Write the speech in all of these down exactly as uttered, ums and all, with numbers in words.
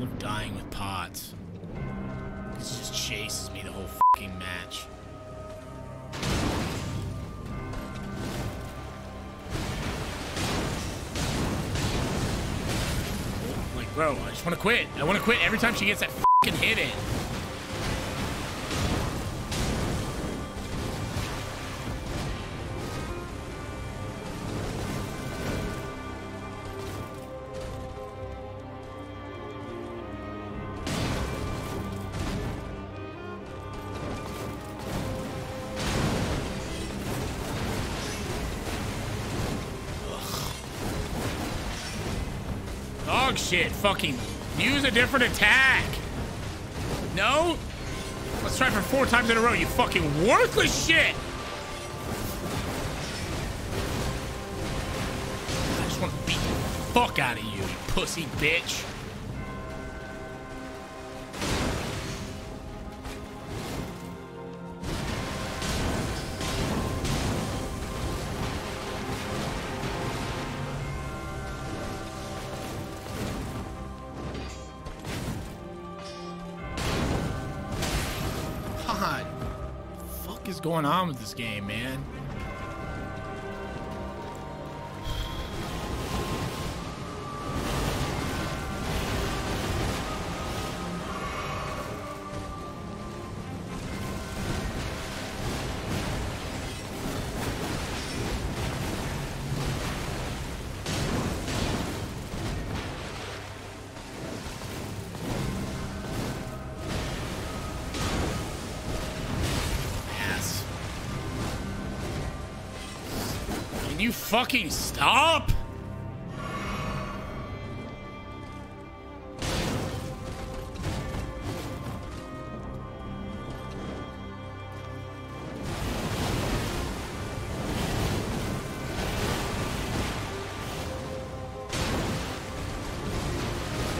Love dying with pots. This just chases me the whole fucking match. Like, bro, I just want to quit. I want to quit every time she gets that fucking hit in. Shit, fucking use a different attack. No? Let's try for four times in a row, you fucking worthless shit. I just want to beat the fuck out of you, you pussy bitch. Going on with this game, man? You fucking stop. Or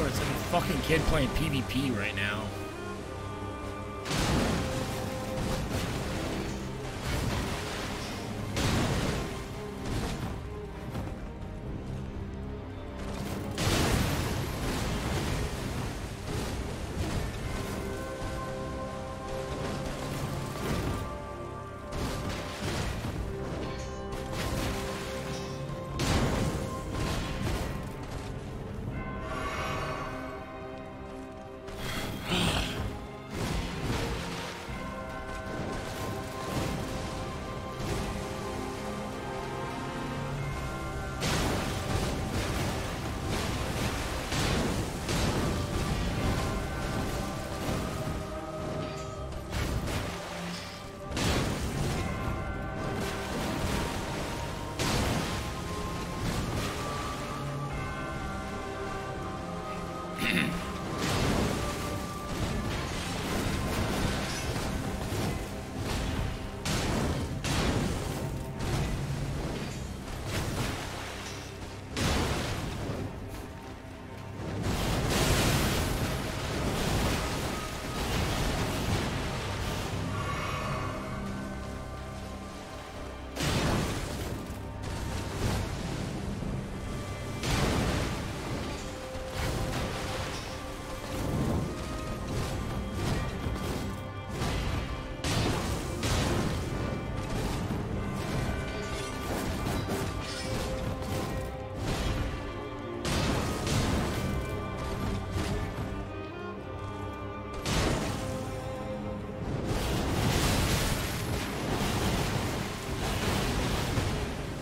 it's like a fucking kid playing PvP right now.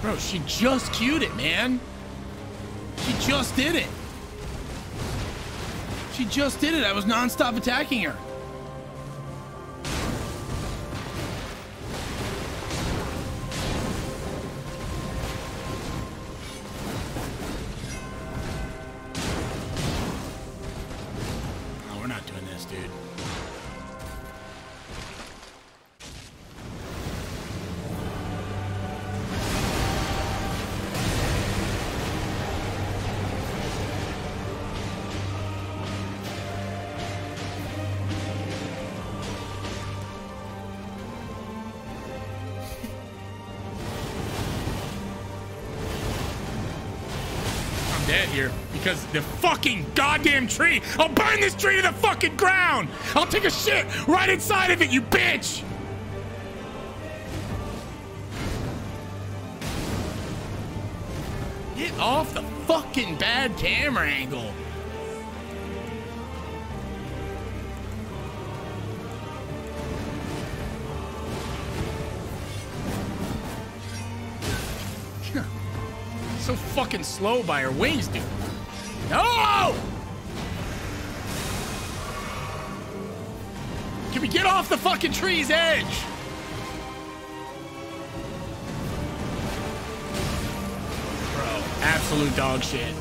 Bro, she just queued it, man. She just did it. She just did it. I was nonstop attacking her. Oh, we're not doing this, dude. dead here because the fucking goddamn tree. I'll burn this tree to the fucking ground. I'll take a shit right inside of it, you bitch. Get off the fucking bad camera angle. So fucking slow by her wings, dude. No! Can we get off the fucking tree's edge? Bro, absolute dog shit.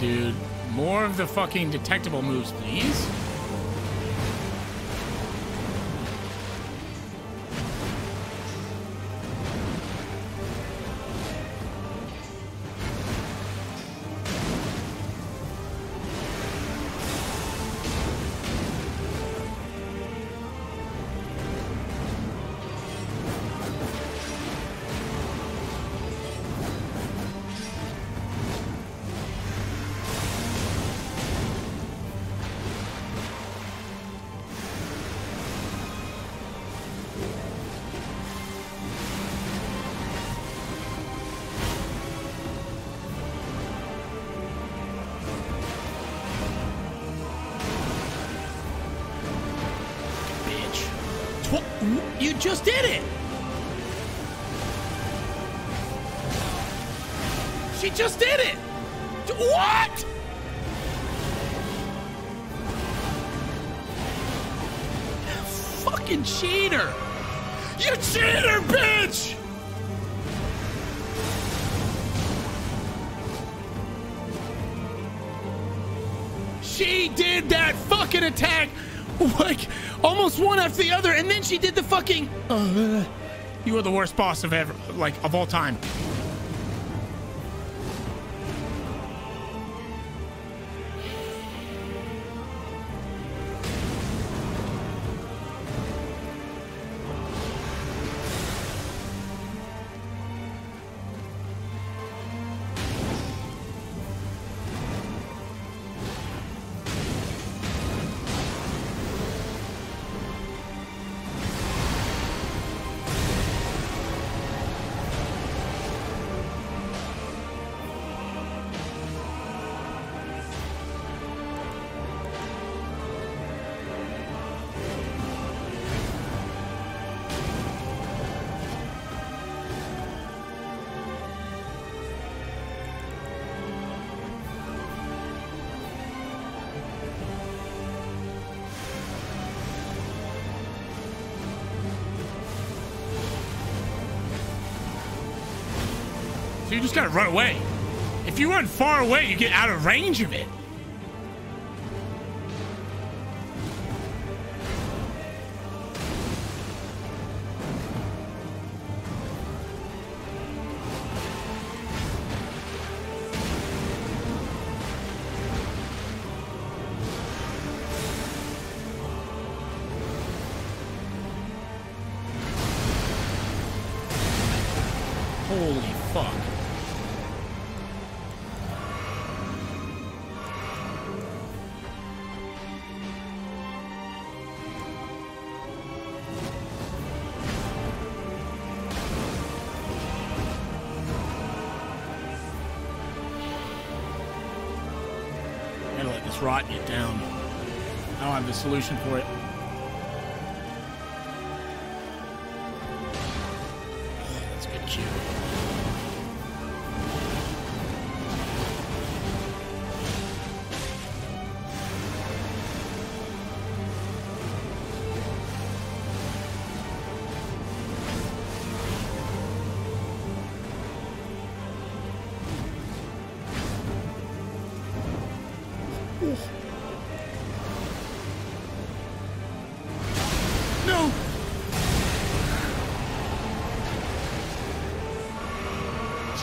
Dude, more of the fucking detectable moves, please. You just did it! She just did it! What?! Fucking cheater! You cheater, bitch! She did that fucking attack! Like, almost one after the other, and then she did the fucking uh, you are the worst boss of ever, like, of all time. So you just gotta run away. If you run far away, you get out of range of it. Holy fuck. Gotta let this rot get down. I don't have the solution for it. Let's get you.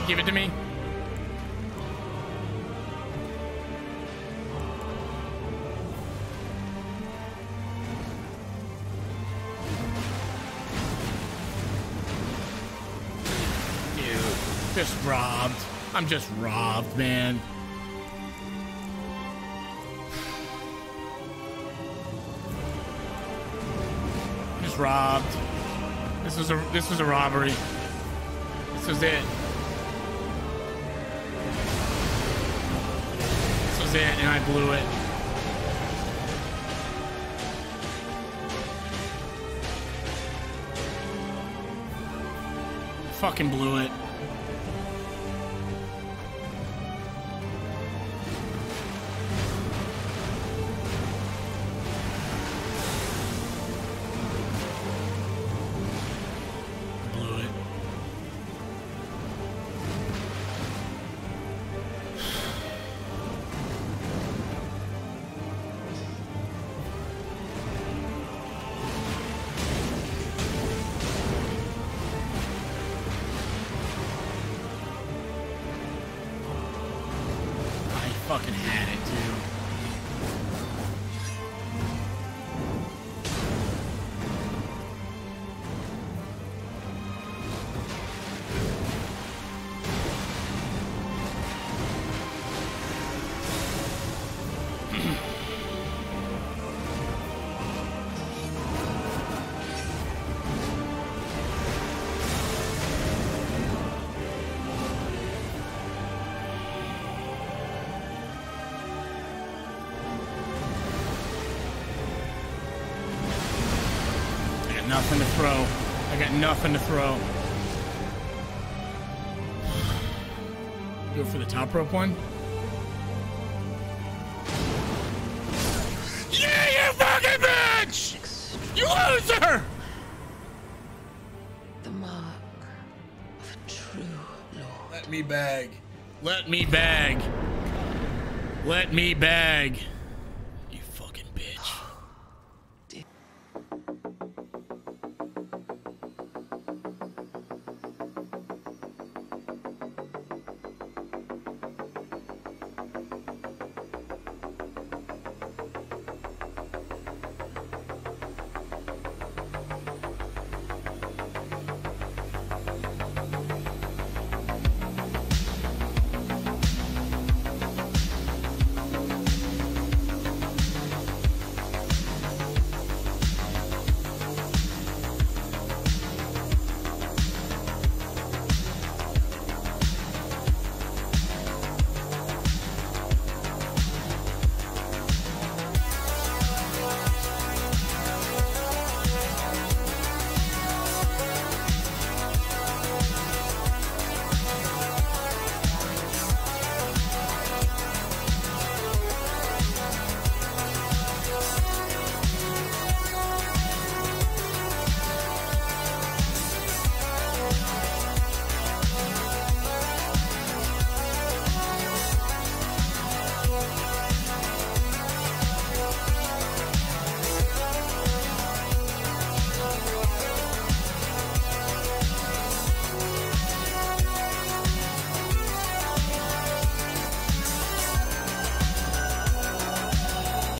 give it to me? Just robbed. I'm just robbed, man. Just robbed. This was a this was a robbery. This was it. This was it, and I blew it. Fucking blew it. Fucking had it, too. Nothing to throw. I got nothing to throw. Go for the top rope one. Yeah, you fucking bitch! You loser! The mark of a true lord. Let me bag. Let me bag. Let me bag.